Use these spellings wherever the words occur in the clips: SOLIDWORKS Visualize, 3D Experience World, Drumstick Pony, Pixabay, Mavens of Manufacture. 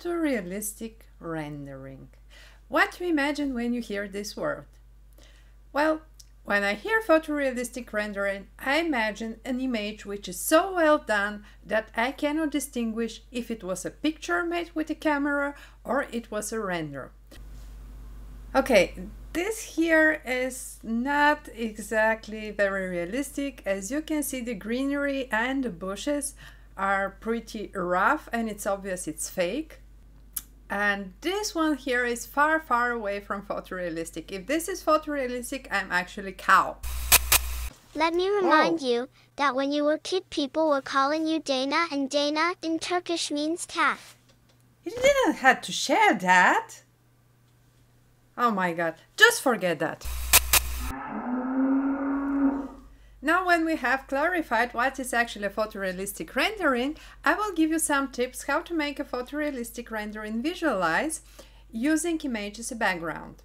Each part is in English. to realistic rendering. What do you imagine when you hear this word? Well, when I hear photorealistic rendering, I imagine an image which is so well done that I cannot distinguish if it was a picture made with a camera or it was a render. Okay, this here is not exactly very realistic. As you can see, the greenery and the bushes are pretty rough and it's obvious it's fake. And this one here is far, far away from photorealistic. If this is photorealistic, I'm actually cow. Let me remind you that when you were kid, people were calling you Dana, and Dana in Turkish means cat. You didn't have to share that. Oh my God, just forget that. Now, when we have clarified what is actually a photorealistic rendering, I will give you some tips how to make a photorealistic rendering Visualize using image as a background.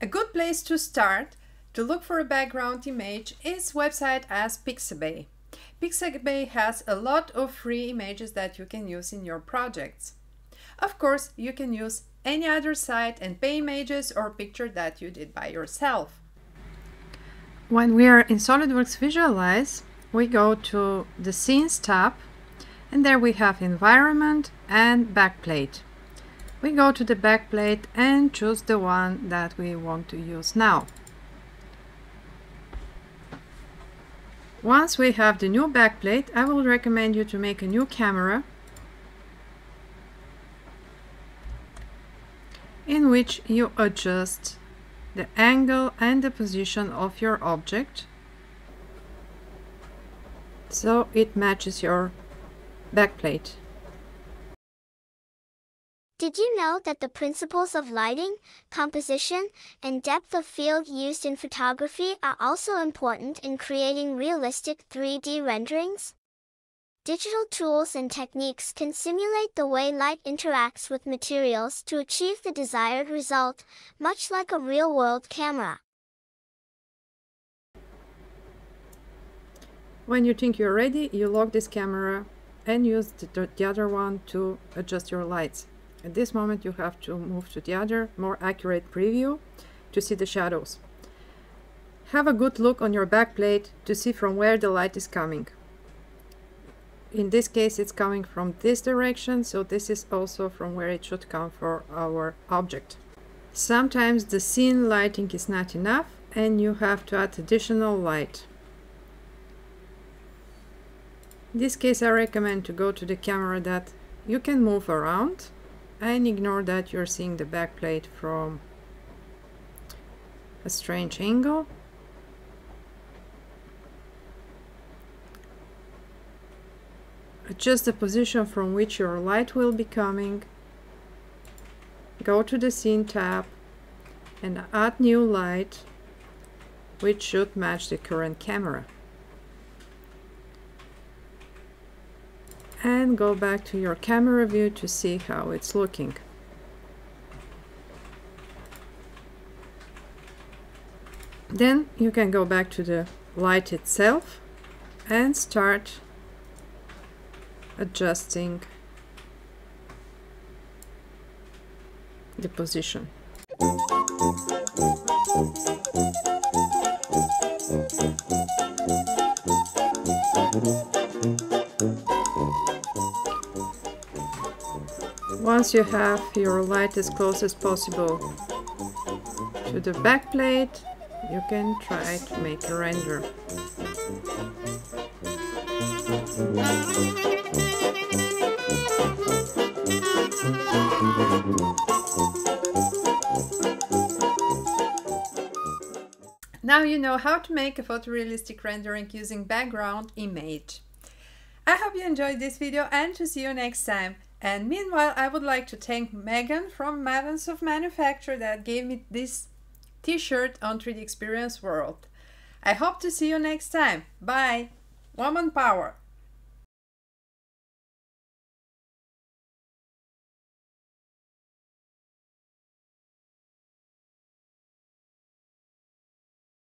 A good place to start to look for a background image is website as Pixabay. Pixabay has a lot of free images that you can use in your projects. Of course, you can use any other site and pay images or picture that you did by yourself. When we are in SOLIDWORKS Visualize, we go to the Scenes tab, and there we have Environment and Backplate. We go to the Backplate and choose the one that we want to use now. Once we have the new Backplate, I will recommend you to make a new camera in which you adjust the angle and the position of your object so it matches your backplate. Did you know that the principles of lighting, composition, and depth of field used in photography are also important in creating realistic 3D renderings? Digital tools and techniques can simulate the way light interacts with materials to achieve the desired result, much like a real-world camera. When you think you're ready, you lock this camera and use the other one to adjust your lights. At this moment, you have to move to the other, more accurate preview to see the shadows. Have a good look on your backplate to see from where the light is coming. In this case, it's coming from this direction, so this is also from where it should come for our object. Sometimes the scene lighting is not enough and you have to add additional light. In this case, I recommend to go to the camera that you can move around and ignore that you're seeing the backplate from a strange angle. Adjust the position from which your light will be coming. Go to the Scene tab and add new light, which should match the current camera. And go back to your camera view to see how it's looking. Then you can go back to the light itself and start adjusting the position. Once you have your light as close as possible to the backplate, you can try to make a render. Now you know how to make a photorealistic rendering using background image. I hope you enjoyed this video and to see you next time. And meanwhile, I would like to thank Megan from Mavens of Manufacture that gave me this t-shirt on 3D Experience World. I hope to see you next time. Bye! Woman power!